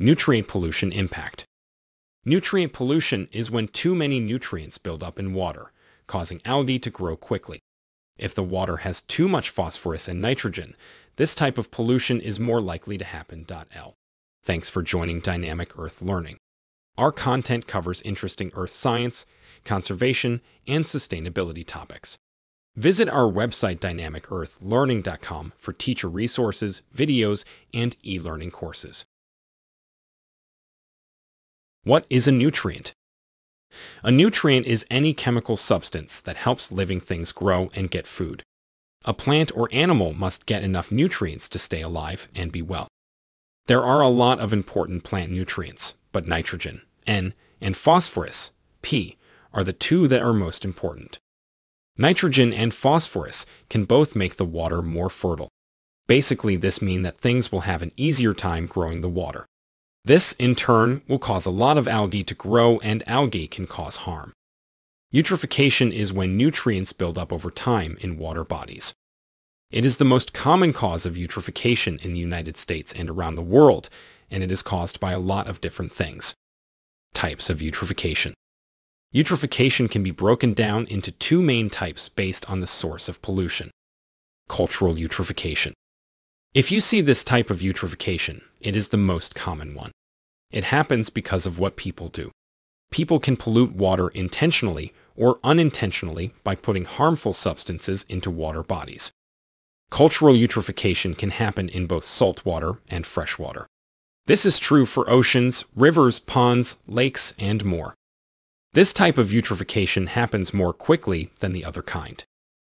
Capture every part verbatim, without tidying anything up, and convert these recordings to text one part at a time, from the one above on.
Nutrient pollution impact. Nutrient pollution is when too many nutrients build up in water, causing algae to grow quickly. If the water has too much phosphorus and nitrogen, this type of pollution is more likely to happen. L. Thanks for joining Dynamic Earth Learning. Our content covers interesting earth science, conservation, and sustainability topics. Visit our website dynamic earth learning dot com for teacher resources, videos, and e-learning courses. What is a nutrient? A nutrient is any chemical substance that helps living things grow and get food. A plant or animal must get enough nutrients to stay alive and be well. There are a lot of important plant nutrients, but nitrogen, N, and phosphorus, P, are the two that are most important. Nitrogen and phosphorus can both make the water more fertile. Basically, this means that things will have an easier time growing the water. This, in turn, will cause a lot of algae to grow, and algae can cause harm. Eutrophication is when nutrients build up over time in water bodies. It is the most common cause of eutrophication in the United States and around the world, and it is caused by a lot of different things. Types of eutrophication. Eutrophication can be broken down into two main types based on the source of pollution. Cultural eutrophication. If you see this type of eutrophication, it is the most common one. It happens because of what people do. People can pollute water intentionally or unintentionally by putting harmful substances into water bodies. Cultural eutrophication can happen in both saltwater and freshwater. This is true for oceans, rivers, ponds, lakes, and more. This type of eutrophication happens more quickly than the other kind.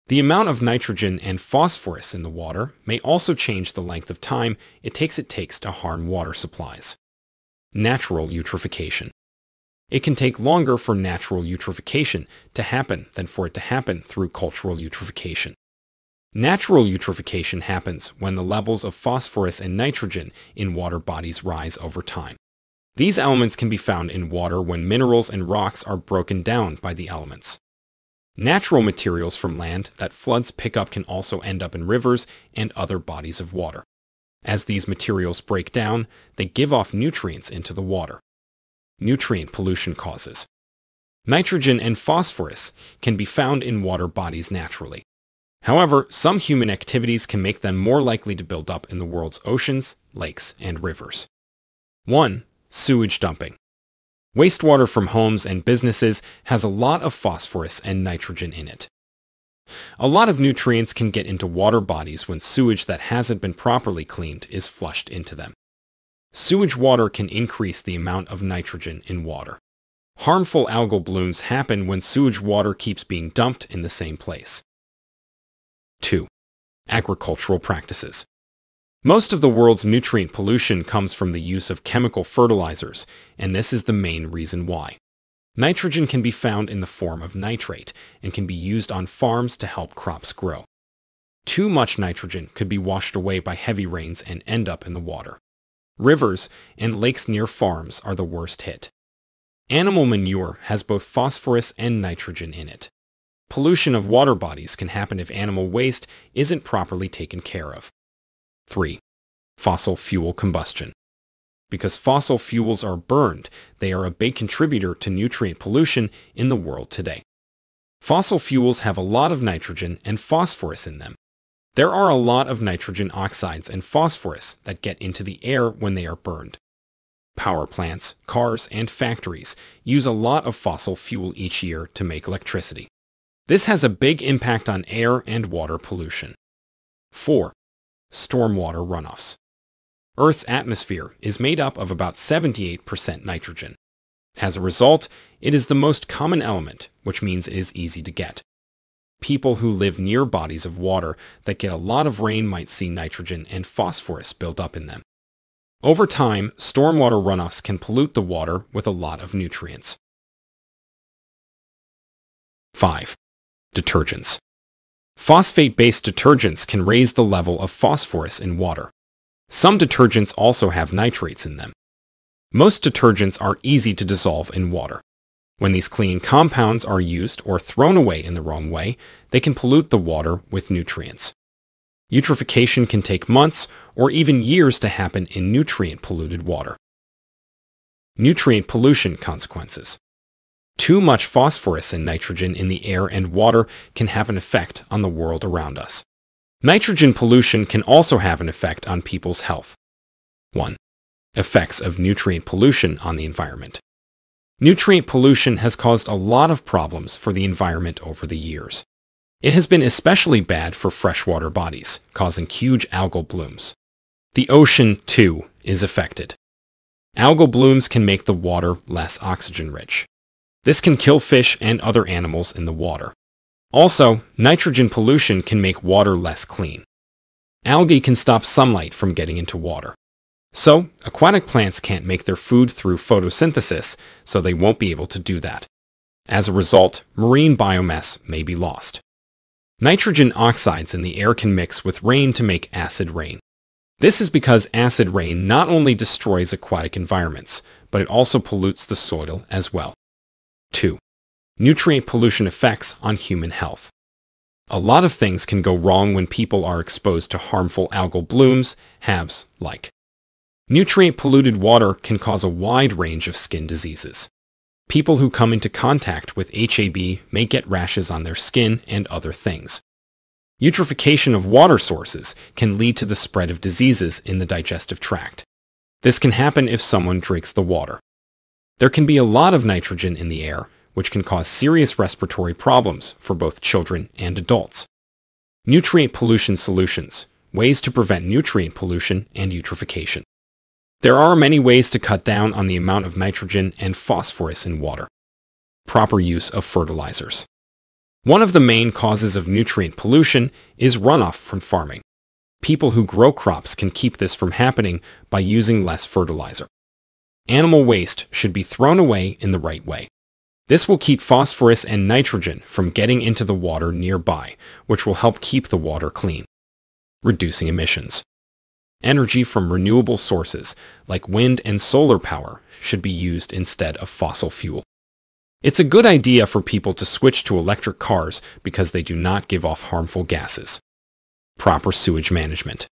The amount of nitrogen and phosphorus in the water may also change the length of time it takes it takes to harm water supplies. Natural eutrophication. It can take longer for natural eutrophication to happen than for it to happen through cultural eutrophication. Natural eutrophication happens when the levels of phosphorus and nitrogen in water bodies rise over time. These elements can be found in water when minerals and rocks are broken down by the elements. Natural materials from land that floods pick up can also end up in rivers and other bodies of water. As these materials break down, they give off nutrients into the water. Nutrient pollution causes. Nitrogen and phosphorus can be found in water bodies naturally. However, some human activities can make them more likely to build up in the world's oceans, lakes, and rivers. one. Sewage dumping. Wastewater from homes and businesses has a lot of phosphorus and nitrogen in it. A lot of nutrients can get into water bodies when sewage that hasn't been properly cleaned is flushed into them. Sewage water can increase the amount of nitrogen in water. Harmful algal blooms happen when sewage water keeps being dumped in the same place. two. Agricultural practices. Most of the world's nutrient pollution comes from the use of chemical fertilizers, and this is the main reason why. Nitrogen can be found in the form of nitrate and can be used on farms to help crops grow. Too much nitrogen could be washed away by heavy rains and end up in the water. Rivers and lakes near farms are the worst hit. Animal manure has both phosphorus and nitrogen in it. Pollution of water bodies can happen if animal waste isn't properly taken care of. three. Fossil fuel combustion. Because fossil fuels are burned, they are a big contributor to nutrient pollution in the world today. Fossil fuels have a lot of nitrogen and phosphorus in them. There are a lot of nitrogen oxides and phosphorus that get into the air when they are burned. Power plants, cars, and factories use a lot of fossil fuel each year to make electricity. This has a big impact on air and water pollution. four. Stormwater runoffs. Earth's atmosphere is made up of about seventy-eight percent nitrogen. As a result, it is the most common element, which means it is easy to get. People who live near bodies of water that get a lot of rain might see nitrogen and phosphorus build up in them. Over time, stormwater runoffs can pollute the water with a lot of nutrients. five. Detergents. Phosphate-based detergents can raise the level of phosphorus in water. Some detergents also have nitrates in them. Most detergents are easy to dissolve in water. When these cleaning compounds are used or thrown away in the wrong way, they can pollute the water with nutrients. Eutrophication can take months or even years to happen in nutrient-polluted water. nutrient pollution consequences. Too much phosphorus and nitrogen in the air and water can have an effect on the world around us. Nitrogen pollution can also have an effect on people's health. one. Effects of nutrient pollution on the environment. Nutrient pollution has caused a lot of problems for the environment over the years. It has been especially bad for freshwater bodies, causing huge algal blooms. The ocean, too, is affected. Algal blooms can make the water less oxygen-rich. This can kill fish and other animals in the water. Also, nitrogen pollution can make water less clean. Algae can stop sunlight from getting into water. So, aquatic plants can't make their food through photosynthesis, so they won't be able to do that. As a result, marine biomass may be lost. Nitrogen oxides in the air can mix with rain to make acid rain. This is because acid rain not only destroys aquatic environments, but it also pollutes the soil as well. two. Nutrient pollution effects on human health. A lot of things can go wrong when people are exposed to harmful algal blooms, H A Bs, like. Nutrient-polluted water can cause a wide range of skin diseases. People who come into contact with H A B may get rashes on their skin and other things. Eutrophication of water sources can lead to the spread of diseases in the digestive tract. This can happen if someone drinks the water. There can be a lot of nitrogen in the air, which can cause serious respiratory problems for both children and adults. Nutrient pollution solutions, ways to prevent nutrient pollution and eutrophication. There are many ways to cut down on the amount of nitrogen and phosphorus in water. Proper use of fertilizers. One of the main causes of nutrient pollution is runoff from farming. People who grow crops can keep this from happening by using less fertilizer. Animal waste should be thrown away in the right way. This will keep phosphorus and nitrogen from getting into the water nearby, which will help keep the water clean. Reducing emissions. Energy from renewable sources, like wind and solar power, should be used instead of fossil fuel. It's a good idea for people to switch to electric cars because they do not give off harmful gases. Proper sewage management.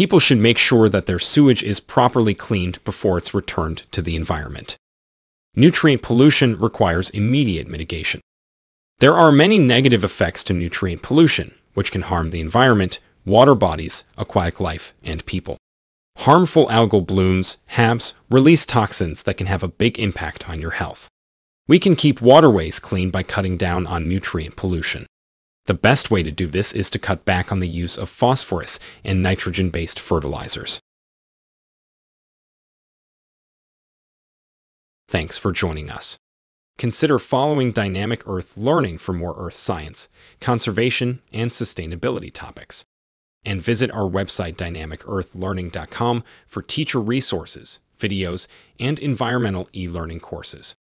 People should make sure that their sewage is properly cleaned before it's returned to the environment. Nutrient pollution requires immediate mitigation. There are many negative effects to nutrient pollution, which can harm the environment, water bodies, aquatic life, and people. Harmful algal blooms, H A Bs, release toxins that can have a big impact on your health. We can keep waterways clean by cutting down on nutrient pollution. The best way to do this is to cut back on the use of phosphorus and nitrogen-based fertilizers. Thanks for joining us. Consider following Dynamic Earth Learning for more Earth science, conservation, and sustainability topics. And visit our website dynamic earth learning dot com for teacher resources, videos, and environmental e-learning courses.